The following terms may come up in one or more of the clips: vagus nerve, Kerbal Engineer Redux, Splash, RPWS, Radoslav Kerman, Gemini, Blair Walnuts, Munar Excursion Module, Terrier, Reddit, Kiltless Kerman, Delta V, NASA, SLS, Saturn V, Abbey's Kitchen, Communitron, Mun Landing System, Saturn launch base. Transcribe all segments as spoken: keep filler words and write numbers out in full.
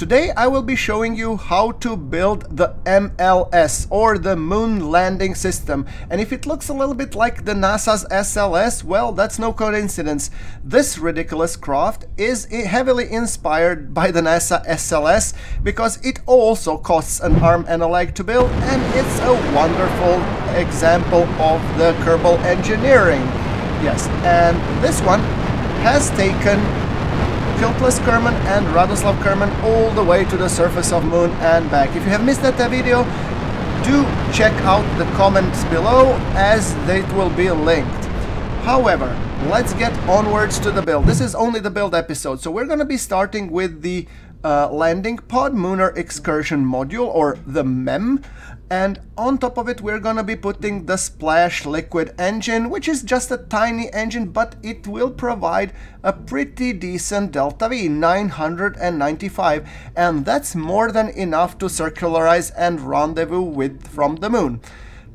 Today I will be showing you how to build the M L S, or the Mun Landing System, and if it looks a little bit like the NASA's S L S, well, that's no coincidence. This ridiculous craft is heavily inspired by the NASA S L S, because it also costs an arm and a leg to build, and it's a wonderful example of the Kerbal engineering. Yes, and this one has taken Kiltless Kerman and Radoslav Kerman all the way to the surface of Moon and back. If you have missed that video, do check out the comments below, as they will be linked. However, let's get onwards to the build. This is only the build episode, so we're going to be starting with the uh, landing pod, Munar Excursion Module, or the MEM. And on top of it, we're gonna be putting the Splash liquid engine, which is just a tiny engine, but it will provide a pretty decent Delta V, nine hundred ninety-five, and that's more than enough to circularize and rendezvous with from the Moon.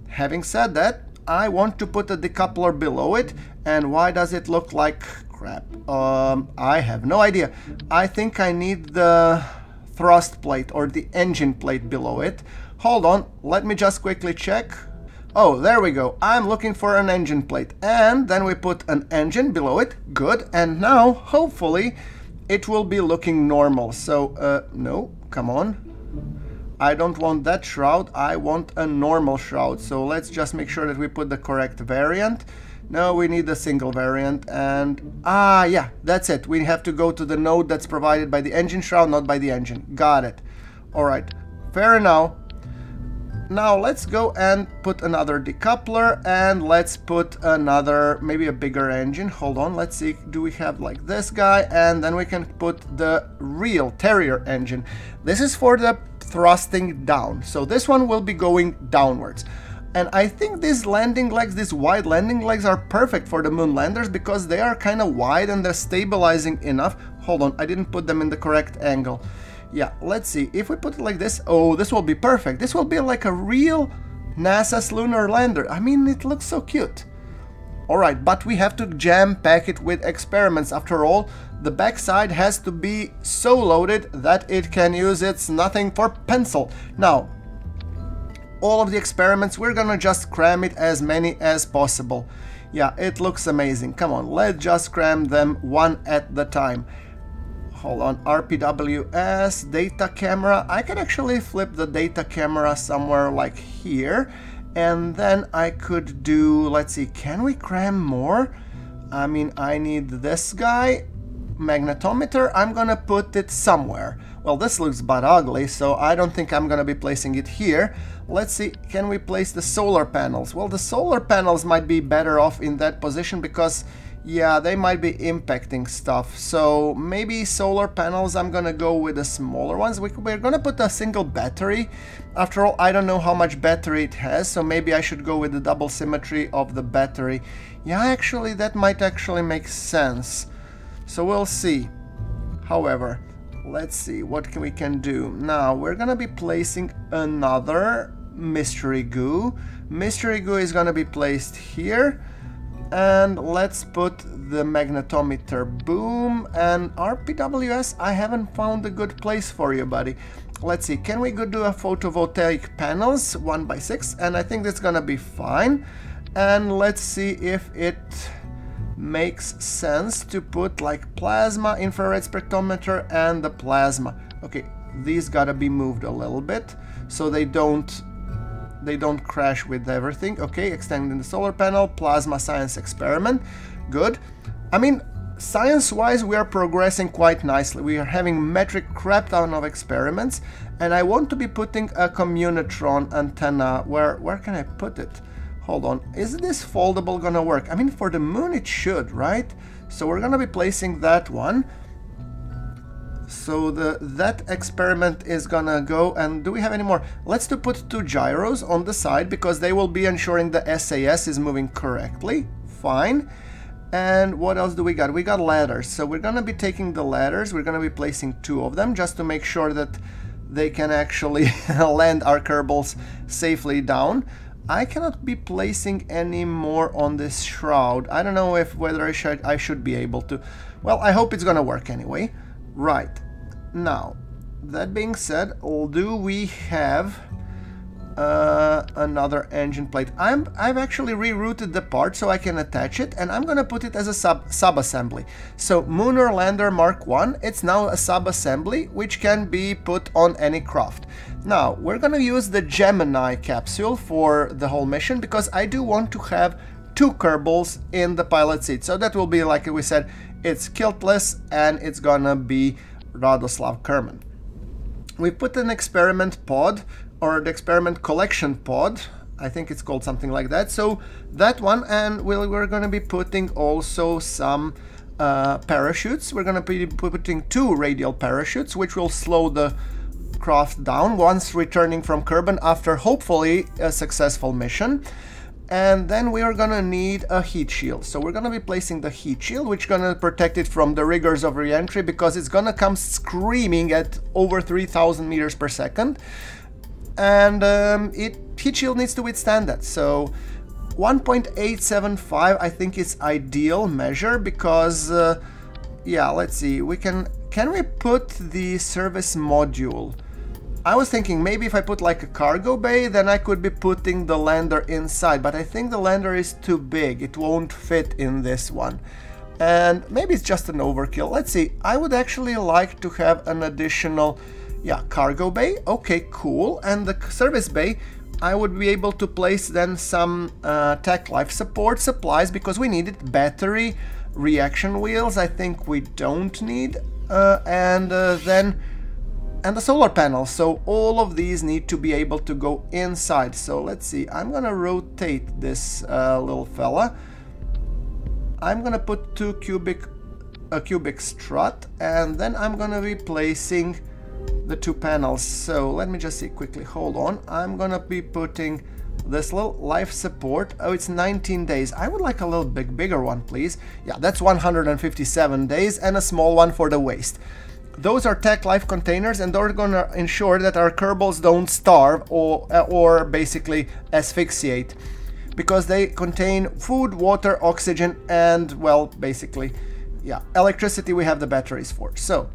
Having said that, I want to put a decoupler below it, and why does it look like crap? Um, I have no idea. I think I need the thrust plate or the engine plate below it. Hold on, let me just quickly check. Oh, there we go. I'm looking for an engine plate. And then we put an engine below it. Good. And now, hopefully, it will be looking normal. So, uh, no, come on. I don't want that shroud. I want a normal shroud. So let's just make sure that we put the correct variant. No, we need a single variant. And, ah, yeah, that's it. We have to go to the node that's provided by the engine shroud, not by the engine. Got it. All right. Fair enough. Now let's go and put another decoupler, and let's put another, maybe a bigger engine. Hold on, let's see, do we have like this guy? And then we can put the real Terrier engine. This is for the thrusting down, so this one will be going downwards. And I think these landing legs, these wide landing legs, are perfect for the moon landers, because they are kind of wide and they're stabilizing enough. Hold on, I didn't put them in the correct angle. Yeah, let's see. If we put it like this, oh, this will be perfect. This will be like a real NASA's lunar lander. I mean, it looks so cute. All right, but we have to jam-pack it with experiments. After all, the backside has to be so loaded that it can use its nothing for pencil. Now, all of the experiments, we're gonna just cram it as many as possible. Yeah, it looks amazing. Come on, let's just cram them one at the time. Hold on, R P W S, data camera. I can actually flip the data camera somewhere like here, and then I could do, let's see, can we cram more? I mean, I need this guy, magnetometer. I'm gonna put it somewhere. Well, this looks bad ugly, so I don't think I'm gonna be placing it here. Let's see, can we place the solar panels? Well, the solar panels might be better off in that position, because yeah, they might be impacting stuff. So maybe solar panels, I'm gonna go with the smaller ones. We, we're gonna put a single battery. After all, I don't know how much battery it has, so maybe I should go with the double symmetry of the battery. Yeah, actually, that might actually make sense. So we'll see. However, let's see what can, we can do. Now, we're gonna be placing another mystery goo. Mystery goo is gonna be placed here. And let's put the magnetometer boom and R P W S. I haven't found a good place for you, buddy. Let's see, can we go do a photovoltaic panels, one by six? And I think that's gonna be fine. And let's see if it makes sense to put like plasma, infrared spectrometer, and the plasma. Okay, these gotta be moved a little bit so they don't They don't crash with everything. Okay, extending the solar panel, plasma science experiment. Good. I mean, science-wise, we are progressing quite nicely. We are having metric crap ton of experiments, and I want to be putting a communitron antenna. Where where can I put it? Hold on. Is this foldable gonna work? I mean, for the moon, it should, right? So we're gonna be placing that one. So the that experiment is gonna go, and do we have any more? Let's to put two gyros on the side, because they will be ensuring the S A S is moving correctly. Fine. And what else do we got? We got ladders. So we're gonna be taking the ladders. We're gonna be placing two of them just to make sure that they can actually land our Kerbals safely down. I cannot be placing any more on this shroud. I don't know if whether I should, I should be able to. Well, I hope it's gonna work anyway. Right, now that being said, although we have uh, another engine plate, I'm, I've actually rerouted the part so I can attach it, and I'm going to put it as a sub sub-assembly. So Munar Lander Mark one, it's now a sub-assembly which can be put on any craft. Now, we're going to use the Gemini capsule for the whole mission because I do want to have two Kerbals in the pilot seat. So that will be, like we said, it's Kiltless and it's going to be Radoslav Kerman. We put an experiment pod, or the experiment collection pod, I think it's called something like that. So that one, and we'll, we're going to be putting also some uh, parachutes. We're going to be putting two radial parachutes, which will slow the craft down once returning from Kerman after hopefully a successful mission. And then we are gonna need a heat shield. So we're gonna be placing the heat shield, which is gonna protect it from the rigors of re-entry, because it's gonna come screaming at over three thousand meters per second. And um, it heat shield needs to withstand that. So one point eight seven five, I think, is ideal measure because, uh, yeah, let's see, we can, can we put the service module? I was thinking maybe if I put like a cargo bay, then I could be putting the lander inside, but I think the lander is too big. It won't fit in this one. And maybe it's just an overkill. Let's see. I would actually like to have an additional, yeah, cargo bay. Okay, cool. And the service bay, I would be able to place then some uh, tech life support supplies because we needed battery, reaction wheels, I think we don't need, uh, and uh, then and the solar panels. So all of these need to be able to go inside. So let's see, I'm gonna rotate this uh, little fella. I'm gonna put two cubic a cubic strut, and then I'm gonna be placing the two panels. So let me just see quickly, hold on. I'm gonna be putting this little life support. Oh, it's nineteen days. I would like a little big bigger one, please. Yeah, that's one hundred fifty-seven days, and a small one for the waist. Those are tech life containers, and they're gonna ensure that our Kerbals don't starve or, or basically asphyxiate, because they contain food, water, oxygen, and, well, basically, yeah, electricity we have the batteries for. So,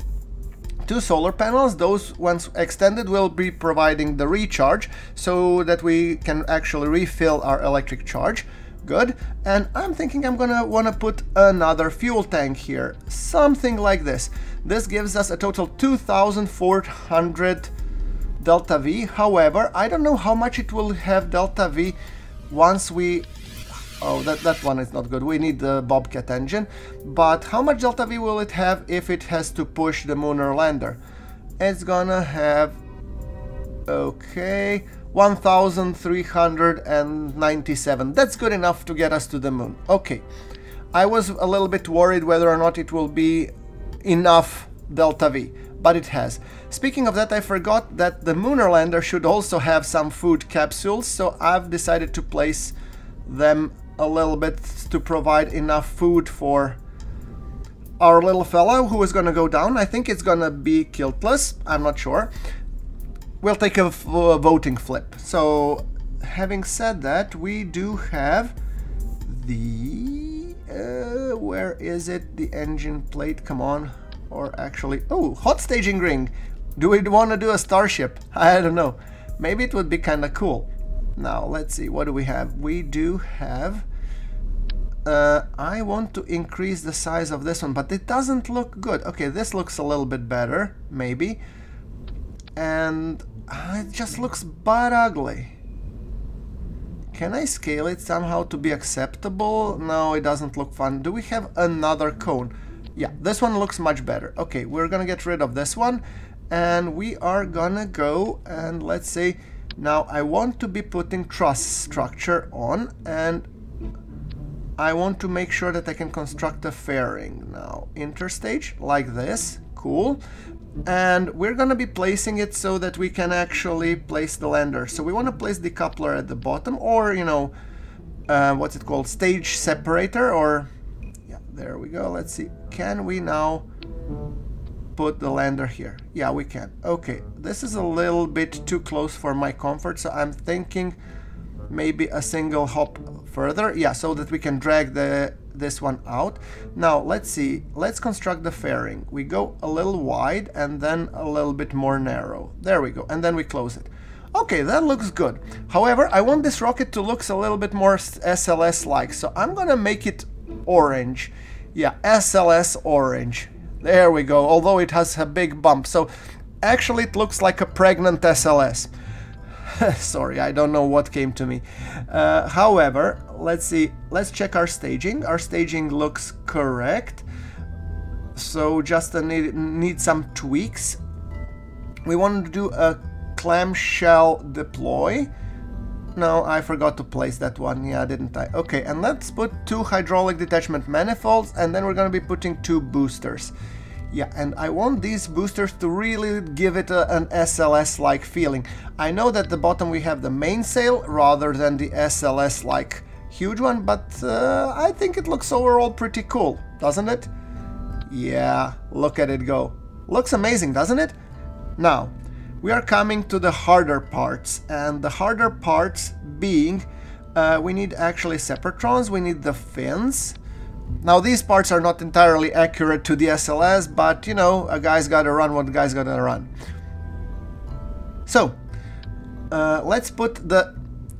two solar panels, those once extended will be providing the recharge so that we can actually refill our electric charge. Good. And I'm thinking I'm gonna want to put another fuel tank here, something like this. This gives us a total two thousand four hundred Delta V. However, I don't know how much it will have Delta V once we... Oh, that, that one is not good. We need the Bobcat engine. But how much Delta V will it have if it has to push the Munar lander? It's gonna have... Okay... one thousand three hundred ninety-seven. That's good enough to get us to the moon. Okay, I was a little bit worried whether or not it will be enough Delta V, but it has. Speaking of that, I forgot that the Munar lander should also have some food capsules, so I've decided to place them a little bit to provide enough food for our little fellow who is gonna go down. I think it's gonna be Kiltless, I'm not sure. We'll take a, a voting flip. So, having said that, we do have the... Uh, where is it? The engine plate, come on. Or actually... Oh, hot staging ring! Do we want to do a starship? I don't know. Maybe it would be kind of cool. Now, let's see, what do we have? We do have... Uh, I want to increase the size of this one, but it doesn't look good. Okay, this looks a little bit better, maybe. And it just looks butt ugly. Can I scale it somehow to be acceptable? No, it doesn't look fun. Do we have another cone? Yeah, this one looks much better. Okay, we're gonna get rid of this one, and we are gonna go and let's say, now I want to be putting truss structure on, and I want to make sure that I can construct a fairing now. Interstage, like this, cool. And we're gonna be placing it so that we can actually place the lander. So we want to place the coupler at the bottom, or you know, uh, what's it called, stage separator, or yeah, there we go. Let's see, can we now put the lander here? Yeah, we can. Okay, this is a little bit too close for my comfort, so I'm thinking maybe a single hop further, yeah, so that we can drag the this one out. Now let's see, let's construct the fairing. We go a little wide and then a little bit more narrow. There we go, and then we close it. Okay, that looks good. However, I want this rocket to look a little bit more S L S-like, so I'm gonna make it orange. Yeah, S L S orange. There we go, although it has a big bump. So actually it looks like a pregnant S L S. Sorry, I don't know what came to me. Uh, however, let's see, let's check our staging. Our staging looks correct. So just a need, need some tweaks. We want to do a clamshell deploy. No, I forgot to place that one. Yeah, didn't I? Okay, and let's put two hydraulic detachment manifolds, and then we're going to be putting two boosters. Yeah, and I want these boosters to really give it a, an S L S-like feeling. I know that at the bottom we have the mainsail rather than the S L S-like huge one, but uh, I think it looks overall pretty cool, doesn't it? Yeah, look at it go. Looks amazing, doesn't it? Now, we are coming to the harder parts, and the harder parts being uh, we need actually separatrons, we need the fins. Now, these parts are not entirely accurate to the S L S, but, you know, a guy's gotta run what a guy's gotta run. So, uh, let's put the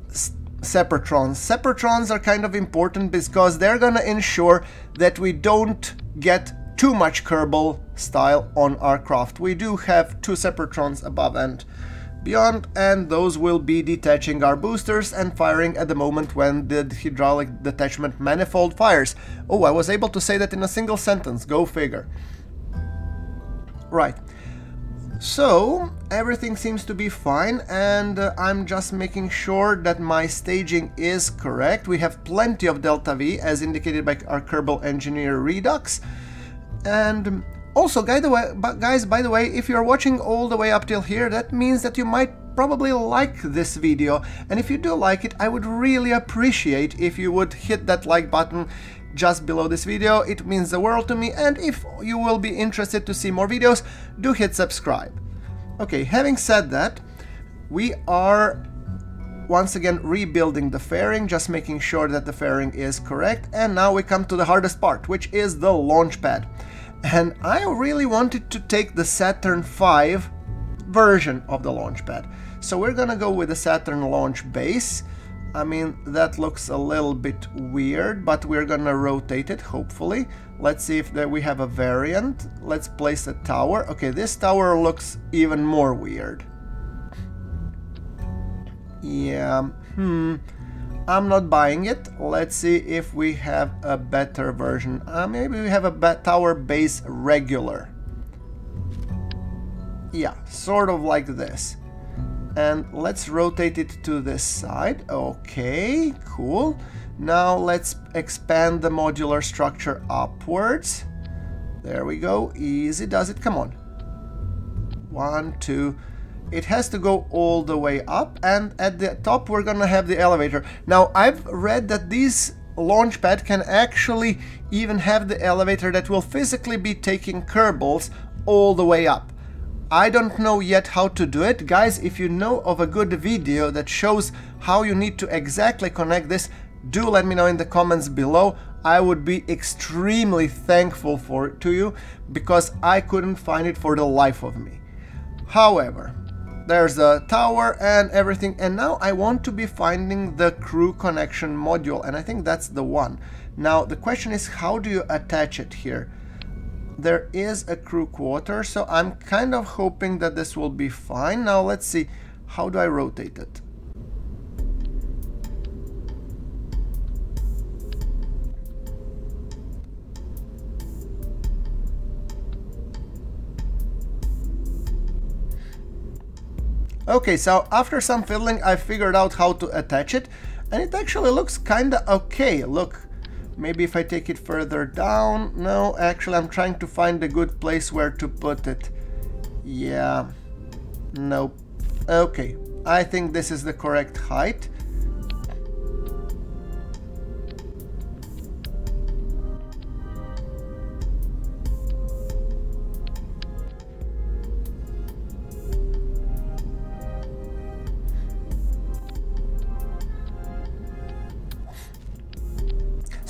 separatrons. Separatrons are kind of important because they're gonna ensure that we don't get too much Kerbal style on our craft. We do have two separatrons above and beyond, and those will be detaching our boosters and firing at the moment when the hydraulic detachment manifold fires. Oh, I was able to say that in a single sentence, go figure. Right, so everything seems to be fine, and uh, I'm just making sure that my staging is correct. We have plenty of Delta V as indicated by our Kerbal Engineer Redux. And also, guys, by the way, if you're watching all the way up till here, that means that you might probably like this video. And if you do like it, I would really appreciate if you would hit that like button just below this video. It means the world to me. And if you will be interested to see more videos, do hit subscribe. Okay, having said that, we are once again rebuilding the fairing, just making sure that the fairing is correct. And now we come to the hardest part, which is the launch pad. And I really wanted to take the Saturn five version of the launch pad. So we're gonna go with the Saturn launch base. I mean, that looks a little bit weird, but we're gonna rotate it, hopefully. Let's see if we have a variant. Let's place a tower. Okay, this tower looks even more weird. Yeah, hmm. I'm not buying it. Let's see if we have a better version. Uh, maybe we have a tower base regular. Yeah, sort of like this. And let's rotate it to this side. Okay, cool. Now let's expand the modular structure upwards. There we go. Easy does it. Come on. One, two. It has to go all the way up, and at the top we're gonna have the elevator. Now, I've read that these launch pad can actually even have the elevator that will physically be taking Kerbals all the way up. I don't know yet how to do it. Guys, if you know of a good video that shows how you need to exactly connect this, do let me know in the comments below. I would be extremely thankful for it to you, because I couldn't find it for the life of me. However, there's a tower and everything, and now I want to be finding the crew connection module, and I think that's the one. Now the question is, how do you attach it here? There is a crew quarter, so I'm kind of hoping that this will be fine. Now let's see, how do I rotate it? Okay, so after some fiddling, I figured out how to attach it, and it actually looks kinda okay. Look, maybe if I take it further down. No, actually I'm trying to find a good place where to put it. Yeah, nope. Okay, I think this is the correct height.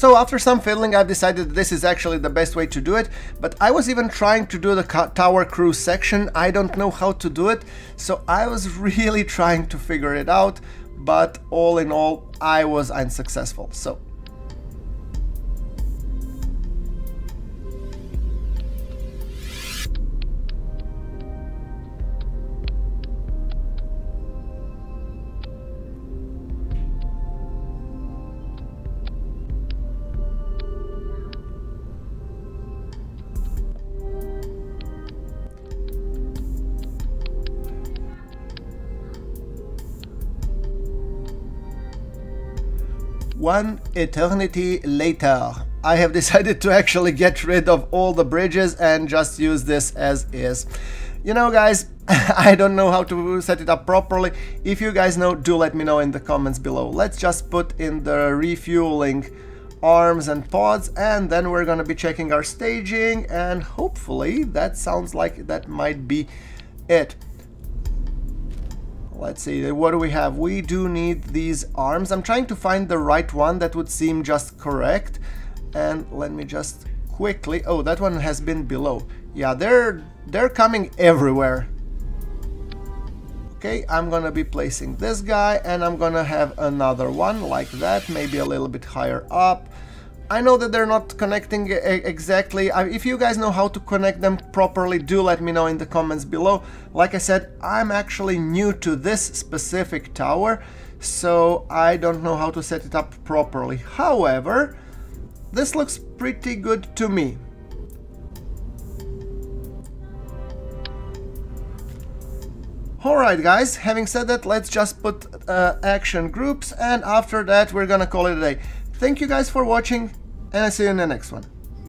So after some fiddling, I've decided that this is actually the best way to do it, but I was even trying to do the tower cruise section. I don't know how to do it, so I was really trying to figure it out, but all in all, I was unsuccessful. So. One eternity later, I have decided to actually get rid of all the bridges and just use this as is. You know, guys, I don't know how to set it up properly. If you guys know, do let me know in the comments below. Let's just put in the refueling arms and pods, and then we're gonna be checking our staging, and hopefully that sounds like that might be it. Let's see, what do we have? We do need these arms. I'm trying to find the right one that would seem just correct. And let me just quickly... Oh, that one has been below. Yeah, they're, they're coming everywhere. Okay, I'm gonna be placing this guy, and I'm gonna have another one like that, maybe a little bit higher up. I know that they're not connecting exactly. If you guys know how to connect them properly, do let me know in the comments below. Like I said, I'm actually new to this specific tower, so I don't know how to set it up properly. However, this looks pretty good to me. Alright guys, having said that, let's just put uh, action groups, and after that we're gonna call it a day. Thank you guys for watching, and I'll see you in the next one.